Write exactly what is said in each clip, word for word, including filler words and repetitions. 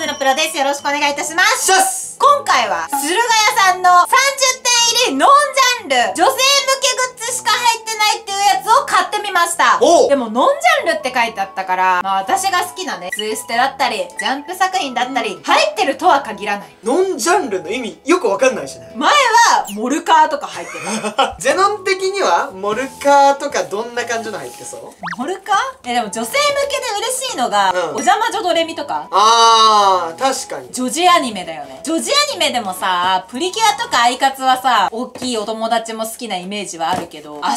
ゼのプロです。よろしくお願いいたします。す今回は、駿河屋さんのさんじゅってん入りノンジャンル、女性向けグッズしか入ってないっていうやつを買ってみました。でも、ノンジャンルって書いてあったから、まあ私が好きなね、ツイステだったり、ジャンプ作品だったり、うん、入ってるとは限らない。ノンジャンルの意味、よくわかんないしね。前は、モルカーとか入ってた。ゼノン的には、モルカーとかどんな感じの入ってそうモルカーえ、でも女性向けで嬉しいのが、うん、おじゃまじょドレミとか。あー、確かに。女児アニメだよね。女児アニメでもさ、プリキュアとかアイカツはさ、大きいお友達も好きなイメージはあるけど、明日の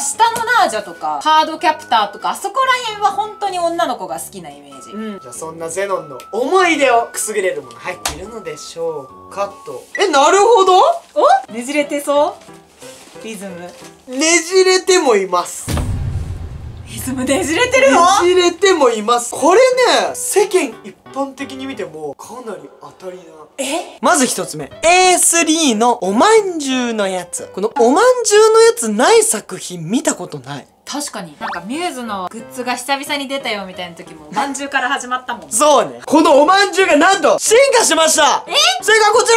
ナージャとか、ハードキャプターとか、あそこら辺は本当に女の子が好きなイメージ。うん。じゃあそんなゼノンの思い出をくすぐれるもの入っているのでしょうかと。え、なるほど。お？ねじれてそうリズム。ねじれてもいます。リズムねじれてるの？ねじれてもいます。これね、世間一般的に見てもかなり当たりな。え？まず一つ目。エースリー のおまんじゅうのやつ。このおまんじゅうのやつない作品見たことない。確かに。なんかミューズのグッズが久々に出たよみたいな時も、おまんじゅうから始まったもん。そうね。このおまんじゅうがなんと進化しました！え？それがこち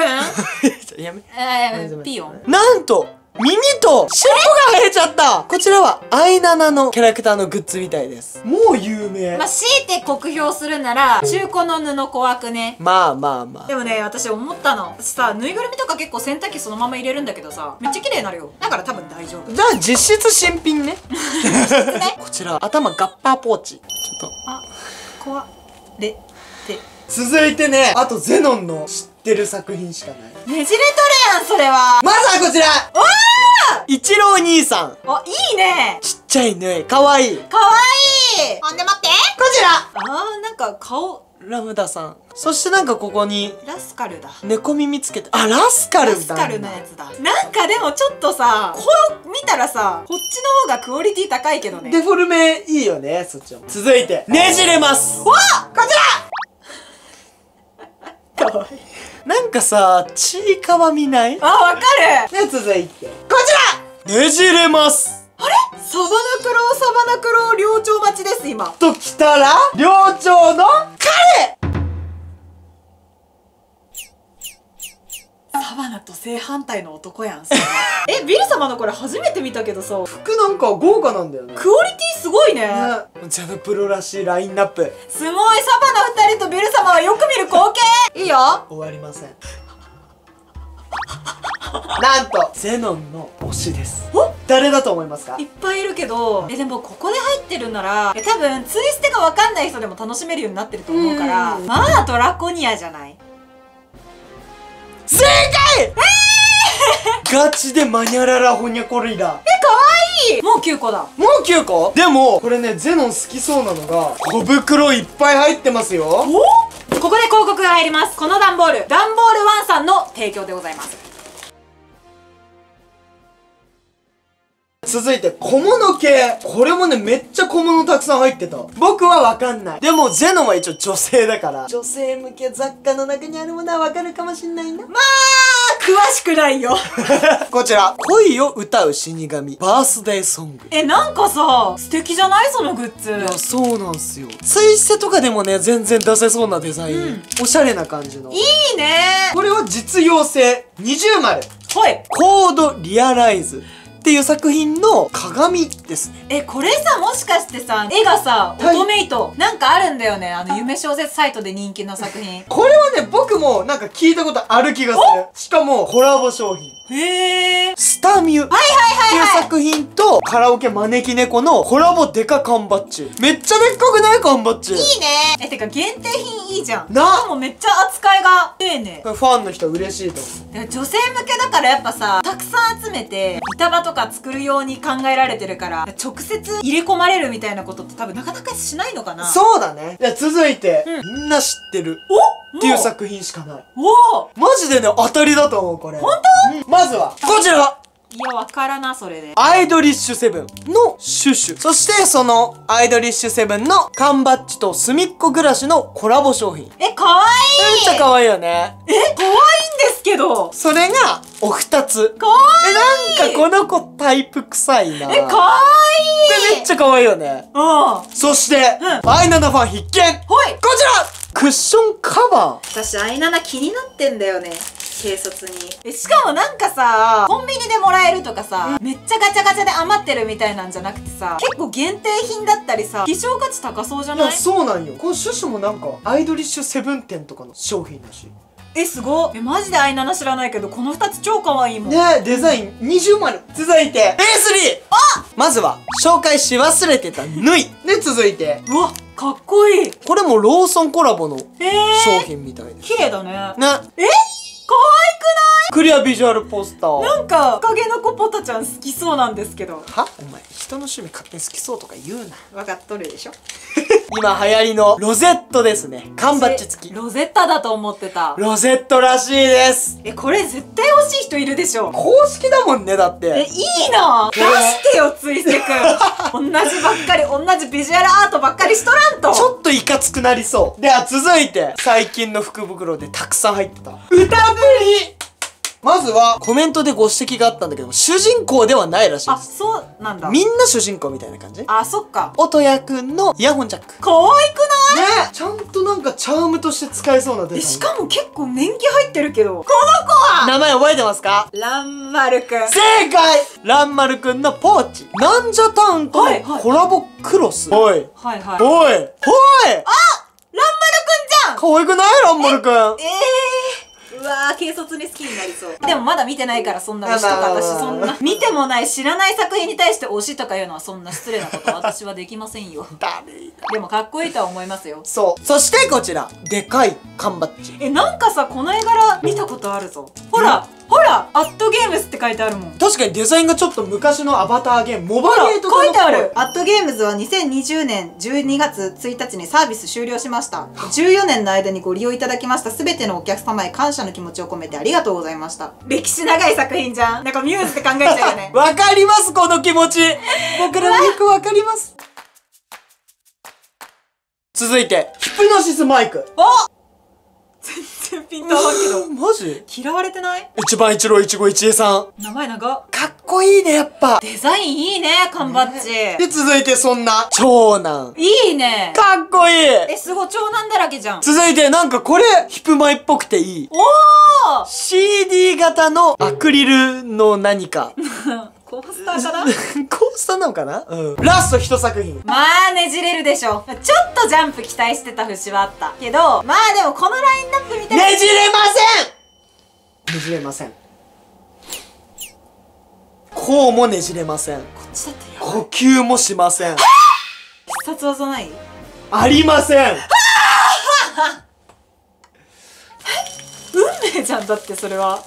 ら！くん？やめ。えー、ピヨン。なんと耳と尻尾が生えちゃったこちらはアイナナのキャラクターのグッズみたいです。もう有名。まあ、強いて酷評するなら、中古の布怖くね。まあまあまあ。でもね、私思ったの。私さ、ぬいぐるみとか結構洗濯機そのまま入れるんだけどさ、めっちゃ綺麗になるよ。だから多分大丈夫。じゃあ実質新品ね。ねこちら、頭ガッパーポーチ。ちょっと。あ、怖っ。で、で。続いてね、あとゼノンの知ってる作品しかない。ねじれとるやん、それは。まずはこちらおーイチロー兄さん。あ、いいね。ちっちゃいね。かわいい。かわいい。ほんで待って。こちら。あー、なんか顔。ラムダさん。そしてなんかここに。ラスカルだ。猫耳つけて。あ、ラスカルだ。ラスカルのやつだ。なんかでもちょっとさ、こう見たらさ、こっちの方がクオリティ高いけどね。デフォルメいいよね、そっちも。続いて、ねじれます。わー、こちら。かわいい。なんかさ、ちいかわ見ない？あ、わかる。で、続いて。こちら！ねじれます。あれ？サバナクロウ、サバナクロウ、領長待ちです、今。ときたら、領長の彼！サバナと正反対の男やん、それ。え、ビル様のこれ初めて見たけどさ、服なんか豪華なんだよね。クオリティすごいね。ジャムプロらしいラインナップ。すごい、サバナ二人とビル様はよく見る光景。いいよ。終わりません。なんと、ゼノンの推しです。お？誰だと思いますか？いっぱいいるけど、え、でもここで入ってるなら、え、多分、ツイステがわかんない人でも楽しめるようになってると思うから、まあ、ドラコニアじゃない？正解！えー、ガチでマニャララホニャコリラ。え、かわいい！もうきゅうこだ。もうきゅうこ？でも、これね、ゼノン好きそうなのが、小袋いっぱい入ってますよ。お？ここで広告が入ります。この段ボール、段ボールワンさんの提供でございます。続いて、小物系。これもね、めっちゃ小物たくさん入ってた。僕はわかんない。でも、ゼノンは一応女性だから。女性向け雑貨の中にあるものはわかるかもしんないな。まあ、詳しくないよ。こちら。恋を歌う死神。バースデーソング。え、なんかさ、素敵じゃないそのグッズ。いや、そうなんすよ。ツイステとかでもね、全然出せそうなデザイン。うん、おしゃれな感じの。いいね。これは実用性。二重丸。はい。コードリアライズ。っていう作品の鏡ですね。え、これさ、もしかしてさ、絵がさ、オトメイト、なんかあるんだよね。あの、夢小説サイトで人気の作品。これはね、僕もなんか聞いたことある気がする。しかも、コラボ商品。へー。スタミュっていう作品と、カラオケ招き猫のコラボデカ缶バッジ。めっちゃでっかくない缶バッジ。いいね。え、てか限定品いいじゃん。なぁ。しかもめっちゃ扱いが丁寧。これファンの人嬉しいと思う。女性向けだからやっぱさ、たくさん集めて、板場ととか作るように考えられてるから、直接入れ込まれるみたいなことって多分なかなかしないのかな。そうだね。じゃあ続いて、うん、みんな知ってる。おっていう作品しかない。おおマジでね、当たりだと思う、これ。本当？うん、まずは、こちらいや、わからな、それで。アイドリッシュセブンのシュシュ。そして、その、アイドリッシュセブンの缶バッジとすみっこ暮らしのコラボ商品。え、かわいい！めっちゃかわいいよね。え、かわいいんですけど。それが、お二つ。かわいい！え、なんかこの子タイプ臭いな。え、かわいい！で、めっちゃかわいいよね。うん。そして、アイナナファン必見！はい！こちらクッションカバー。私アイセブン気になってんだよね、軽率に。え、しかもなんかさ、コンビニでもらえるとかさ、めっちゃガチャガチャで余ってるみたいなんじゃなくてさ、結構限定品だったりさ、希少価値高そうじゃない？いや、そうなんよ。このシュシュもなんかアイドリッシュセブンテンとかの商品だし。え、すごっ。え、マジでアイセブン知らないけど、このふたつ超可愛いもんね。え、デザインにじゅうまる。続いて エースリー。 あ、まずは紹介し忘れてたぬいで、続いて、うわ、かっこいい。これもローソンコラボの商品みたいです。綺麗だね。ねえ、可愛くない？クリアビジュアルポスター。なんかおかげの子ポタちゃん好きそうなんですけど。は？お前人の趣味勝手に好きそうとか言うな。分かっとるでしょ。今流行りのロゼットですね。缶バッジ付き。ロゼッタだと思ってた。ロゼットらしいです。え、これ絶対欲しい人いるでしょ。公式だもんね、だって。え、いいな。出してよ、ついてくん。同じばっかり、同じビジュアルアートばっかりしとらんと。ちょっといかつくなりそう。では続いて、最近の福袋でたくさん入ってた。歌まずは、コメントでご指摘があったんだけども、主人公ではないらしいです。あ、そうなんだ。みんな主人公みたいな感じ。あ、そっか。おとやくんのイヤホンジャック。可愛くない？ね、ちゃんとなんかチャームとして使えそうなデザイン。しかも結構年季入ってるけど、この子は名前覚えてますか？らんまるくん。正解。らんまるくんのポーチ。なんじゃタウンとのコラボクロス。はいはいはいはい。おいおい、あ、らんまるくんじゃん。可愛くない？らんまるくん。ええー、うわー、軽率に好きになりそう。でもまだ見てないからそんな推しとか、私そんな見てもない知らない作品に対して推しとか言うのはそんな失礼なこと私はできませんよ。だるい。でもかっこいいとは思いますよ。そう。そしてこちら、でかい缶バッジ。え、なんかさ、この絵柄見たことあるぞ。ほらほら、アットゲームズって書いてあるもん。確かにデザインがちょっと昔のアバターゲーム、モバゲーとかの。書いてある。アットゲームズはにせんにじゅうねんじゅうにがつついたちにサービス終了しました。じゅうよねんの間にご利用いただきましたすべてのお客様へ感謝の気持ちを込めてありがとうございました。歴史長い作品じゃん。なんかミューズって考えちゃうよね。わかります、この気持ち。僕らもよくわかります。続いて、ヒプノシスマイク。お！全然ピンと合うけど。マジ？嫌われてない？一番一郎、一期一恵さん。名前長っ。かっこいいね、やっぱ。デザインいいね、缶バッジ。で、続いてそんな、長男。いいね。かっこいい。え、すごい、長男だらけじゃん。続いて、なんかこれ、ヒプマイっぽくていい。おー！ シーディー 型のアクリルの何か。コースターかな？コースターなのかな？うん。ラスト一作品。まあ、ねじれるでしょ。ちょっとジャンプ期待してた節はあったけど、まあでもこのラインナップみたいな。ねじれません！ねじれません。こうもねじれません。こっちだってやばい。呼吸もしません。必殺技ない？ありません。運命じゃん、だってそれは。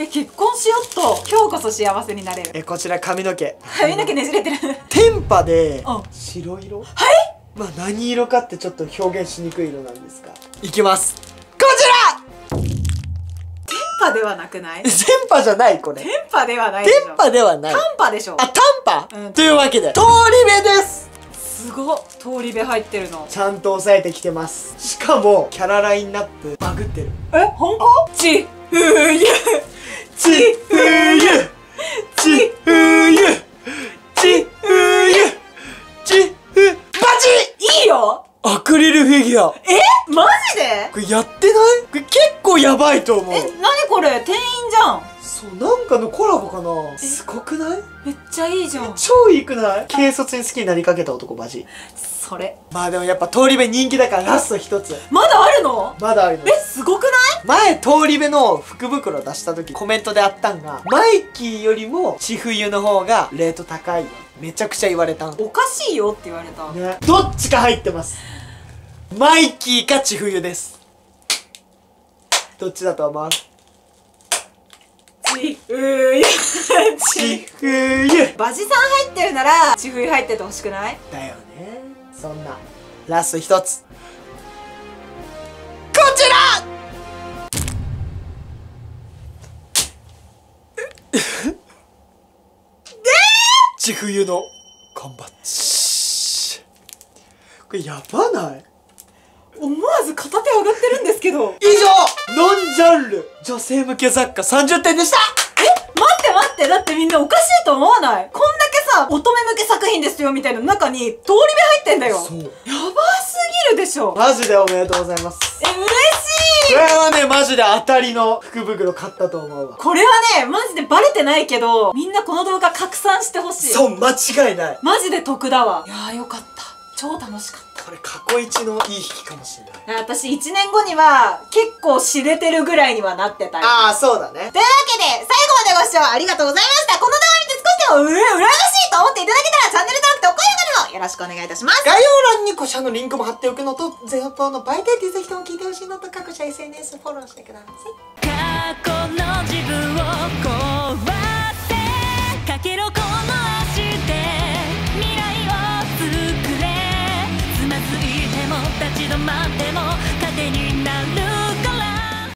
え、結婚しよっと今日こそ幸せになれる。え、こちら髪の毛。髪の毛ねじれてる。テンパで白色。はい。まあ何色かってちょっと表現しにくい色なんですが、いきます。こちら、テンパではなくない？テンパじゃない、これ。テンパではないでしょ。テンパではない。タンパでしょ。あ、タンパ、うん、というわけで通り目です。すごっ、通り部入ってるの。ちゃんと押さえてきてます。しかもキャララインナップバグってる。え、ほんと？ちふゆちふゆちふゆちふゆちふバチ。いいよ、アクリルフィギュア。え、マジで？これやってない？これ結構やばいと思う。え、なにこれ、店員じゃん。そう、なんかのコラボかな。すごくない？めっちゃいいじゃん。超いいくない？軽率に好きになりかけた男バジ。それ。まあでもやっぱ通り部人気だからラスト一つ。まだあるの？まだあるの。え、すごくない？前通り部の福袋出した時コメントであったんが、マイキーよりもちふゆの方がレート高いよ。めちゃくちゃ言われたん。おかしいよって言われた。ね。どっちか入ってます。マイキーかちふゆです。どっちだと思う？ちふゆ。ちふゆ。バジさん入ってるならちふゆ入っててほしくない？だよね。そんなラスト一つ、こちら。ちふゆの缶バッジ。これやばない？思わず片手上がってるんですけど。以上、ノンジャンル女性向け雑貨さんじゅってんでした。え、待って待って、だってみんなおかしいと思わない？こんだけさ、乙女向け作品ですよみたいな中に通り部入ってんだよ。そう。やばすぎるでしょ。マジでおめでとうございます。え、嬉しい。これはね、マジで当たりの福袋買ったと思うわ。これはね、マジでバレてないけど、みんなこの動画拡散してほしい。そう、間違いない。マジで得だわ。いやーよかった。超楽しかった。これ過去一のいい引きかもしれない。私いちねんごには結構知れてるぐらいにはなってたよ。ああ、そうだね。というわけで、最後までご視聴ありがとうございました。この動画見て少しでもうらやましいと思っていただけたら、チャンネル登録と高評価の方よろしくお願いいたします。概要欄にこちらのリンクも貼っておくのと、前方の売店でぜひとも聞いてほしいのと、各社 エスエヌエス フォローしてください。過去の自分を